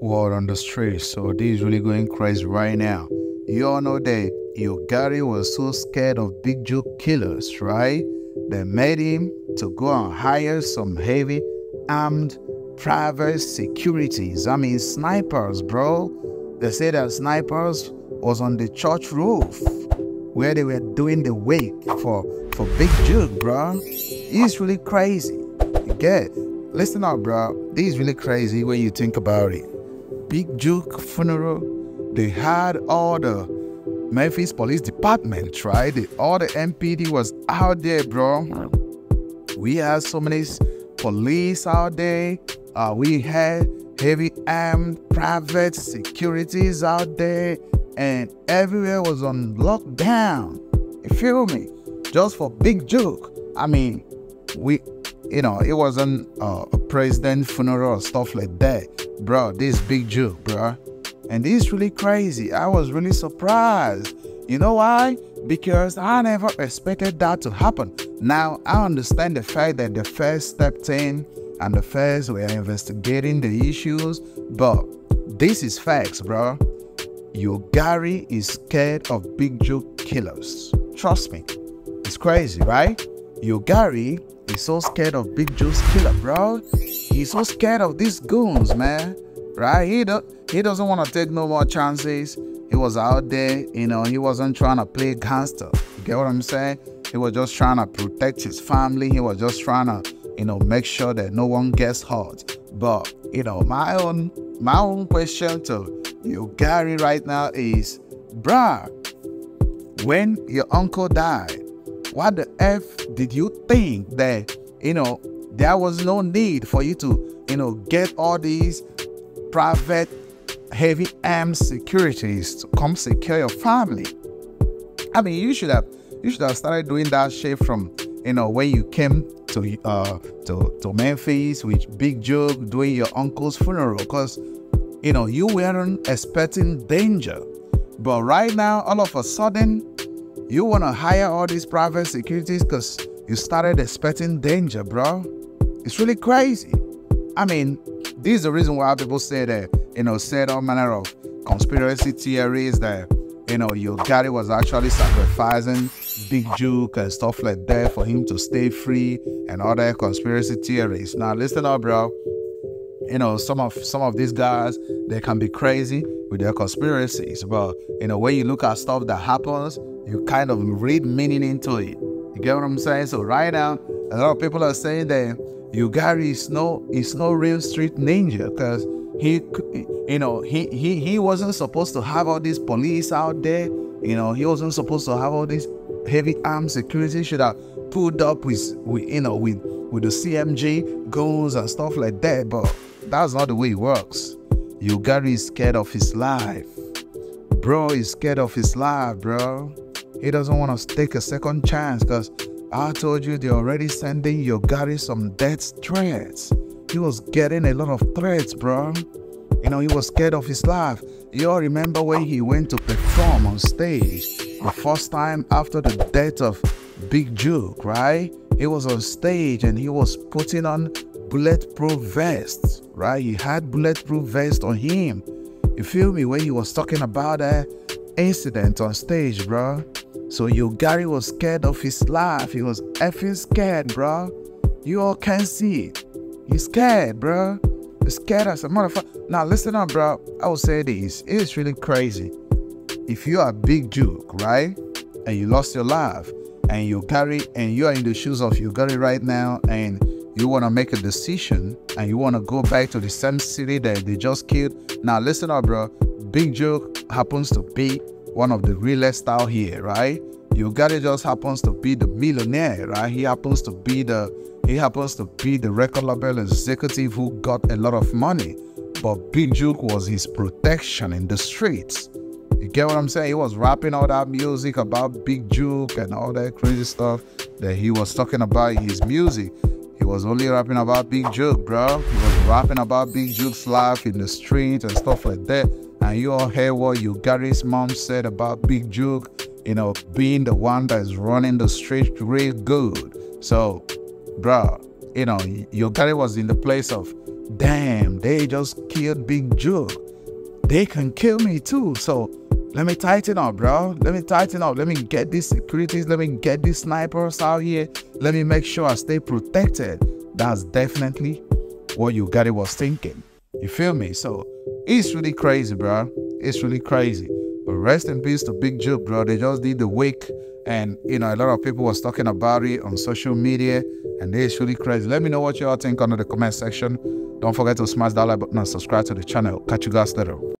word on the street, so this is really going crazy right now. You all know that Yo Gotti was so scared of Big Jook killers, right? They made him to go and hire some heavy armed private securities. I mean snipers, bro. They say that snipers was on the church roof where they were doing the wake for Big Jook, bro. It's really crazy. You get? Listen up, bro. This is really crazy when you think about it. Big Jook funeral, they had all the Memphis Police Department, right? All the MPD was out there, bro. We had so many police out there. We had heavy armed private securities out there, and everywhere was on lockdown. You feel me? Just for Big Jook. I mean, it wasn't a president funeral or stuff like that, bro. This Big Jook, bro. And this is really crazy. I was really surprised. You know why? Because I never expected that to happen. Now, I understand the fact that the first stepped in and the first were investigating the issues, but this is facts, bro. Yo Gotti is scared of Big Jook killers. Trust me. It's crazy, right? Yo Gotti is so scared of Big Jook's killer, bro. He's so scared of these goons, man. Right? He doesn't want to take no more chances. He was out there, you know, he wasn't trying to play gangster. You get what I'm saying? He was just trying to protect his family. He was just trying to, you know, make sure that no one gets hurt. But, you know, my own question to Yo Gotti right now is, bruh, when your uncle died, what the F did you think that, you know, there was no need for you to, you know, get all these private heavy armed securities to come secure your family? I mean, you should have started doing that shit from, you know, when you came to Memphis with Big Jook doing your uncle's funeral, because, you know, you weren't expecting danger. But right now, all of a sudden, you want to hire all these private securities because you started expecting danger, bro. It's really crazy. I mean, this is the reason why people say that, you know, said all manner of conspiracy theories that, you know, Yo Gotti was actually sacrificing Big Jook and stuff like that for him to stay free and all that conspiracy theories. Now, listen up, bro. You know, some of these guys, they can be crazy with their conspiracies, but, you know, when you look at stuff that happens, you kind of read meaning into it. You get what I'm saying? So right now, a lot of people are saying that Yo Gotti is no real street ninja, because he wasn't supposed to have all these police out there. You know, he wasn't supposed to have all these heavy armed security. Should have pulled up with the CMG guns and stuff like that. But that's not the way it works. Yo Gotti is scared of his life, bro. He's scared of his life, bro. He doesn't want to take a second chance, because I told you, they're already sending Yo Gotti some death threats. He was getting a lot of threats, bro. You know, he was scared of his life. You all remember when he went to perform on stage the first time after the death of Big Jook, right? He was on stage and he was putting on bulletproof vests, right? He had bulletproof vests on him. You feel me? When he was talking about that incident on stage, bro. So Yo Gotti was scared of his life. He was effing scared, bro. You all can see it. He's scared, bro. He's scared as a motherfucker. Now listen up, bro. I will say this. It's really crazy. If you are Big Jook, right, and you lost your life, and Yo Gotti, and you are in the shoes of Yo Gotti right now, and you want to make a decision, and you want to go back to the same city that they just killed. Now listen up, bro. Big Jook happens to be one of the realest out here, right? Yo Gotti just happens to be the millionaire, right? He happens to be the record label executive who got a lot of money. But Big Jook was his protection in the streets. You get what I'm saying? He was rapping all that music about Big Jook and all that crazy stuff that he was talking about in his music. He was only rapping about Big Jook, bro. He was rapping about Big Jook's life in the street and stuff like that. And you all hear what Yo Gotti's mom said about Big Jook, you know, being the one that's running the street real good. So, bro, you know, Yo Gotti was in the place of damn, they just killed Big Jook. They can kill me too. So let me tighten up, bro. Let me tighten up. Let me get these securities. Let me get these snipers out here. Let me make sure I stay protected. That's definitely what Yo Gotti was thinking. You feel me? So it's really crazy, bro. It's really crazy. But rest in peace to Big Jook, bro. They just did the wake, and you know, a lot of people was talking about it on social media, and it's really crazy. Let me know what you all think under the comment section. Don't forget to smash that like button and subscribe to the channel. Catch you guys later.